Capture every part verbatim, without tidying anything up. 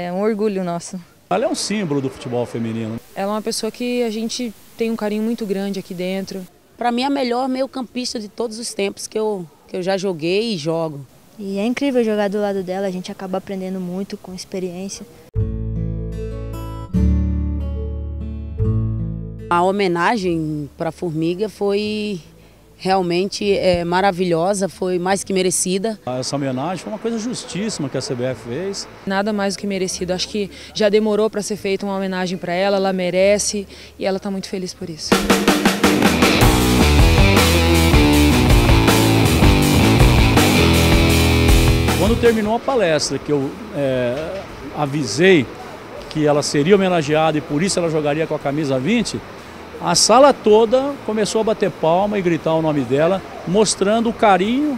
É um orgulho nosso. Ela é um símbolo do futebol feminino. Ela é uma pessoa que a gente tem um carinho muito grande aqui dentro. Para mim, é a melhor meio-campista de todos os tempos que eu, que eu já joguei e jogo. E é incrível jogar do lado dela, a gente acaba aprendendo muito com experiência. A homenagem para a Formiga foi realmente é, maravilhosa, foi mais que merecida. Essa homenagem foi uma coisa justíssima que a C B F fez. Nada mais do que merecido, acho que já demorou para ser feita uma homenagem para ela, ela merece e ela está muito feliz por isso. Quando terminou a palestra, que eu é, avisei que ela seria homenageada e por isso ela jogaria com a camisa vinte, a sala toda começou a bater palma e gritar o nome dela, mostrando o carinho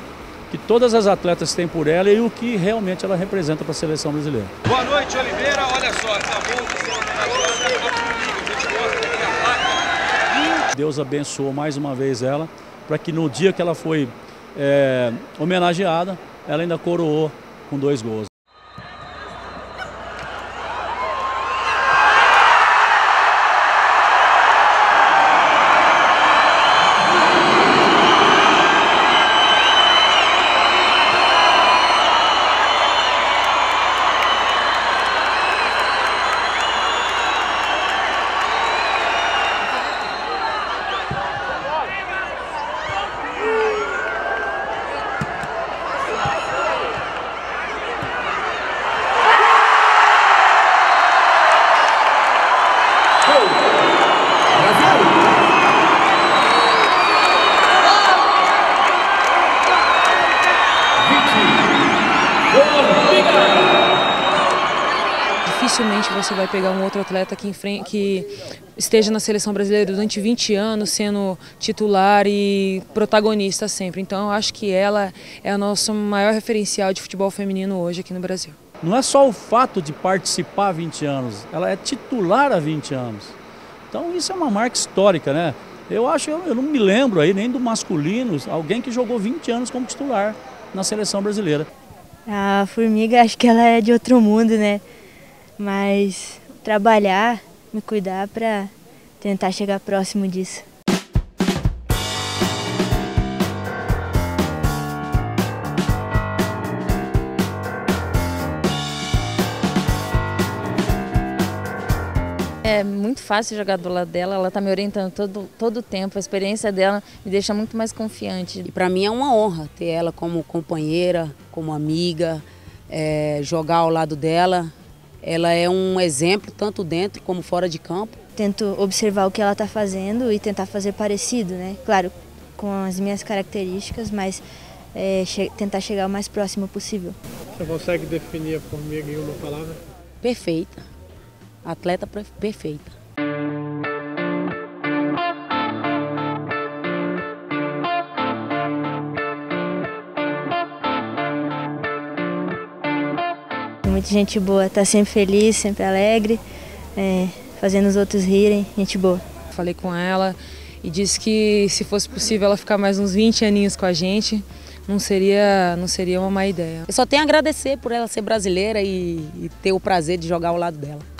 que todas as atletas têm por ela e o que realmente ela representa para a seleção brasileira. Boa noite, Oliveira. Olha só, essa bolsa. Deus abençoou mais uma vez ela, para que no dia que ela foi é, homenageada, ela ainda coroou com dois gols. Dificilmente você vai pegar um outro atleta que, enfrente, que esteja na seleção brasileira durante vinte anos sendo titular e protagonista sempre. Então eu acho que ela é o nosso maior referencial de futebol feminino hoje aqui no Brasil. Não é só o fato de participar há vinte anos, ela é titular há vinte anos. Então isso é uma marca histórica, né? Eu acho, eu não me lembro aí nem do masculino, alguém que jogou vinte anos como titular na seleção brasileira. A Formiga, acho que ela é de outro mundo, né? Mas trabalhar, me cuidar para tentar chegar próximo disso. É muito fácil jogar do lado dela, ela está me orientando todo, todo o tempo, a experiência dela me deixa muito mais confiante. E para mim é uma honra ter ela como companheira, como amiga, é, jogar ao lado dela. Ela é um exemplo, tanto dentro como fora de campo. Tento observar o que ela está fazendo e tentar fazer parecido, né? Claro, com as minhas características, mas é, che- tentar chegar o mais próximo possível. Você consegue definir a Formiga em uma palavra? Perfeita. Atleta perfeita. Muita gente boa, está sempre feliz, sempre alegre, é, fazendo os outros rirem, gente boa. Falei com ela e disse que se fosse possível ela ficar mais uns vinte aninhos com a gente, não seria, não seria uma má ideia. Eu só tenho a agradecer por ela ser brasileira e, e ter o prazer de jogar ao lado dela.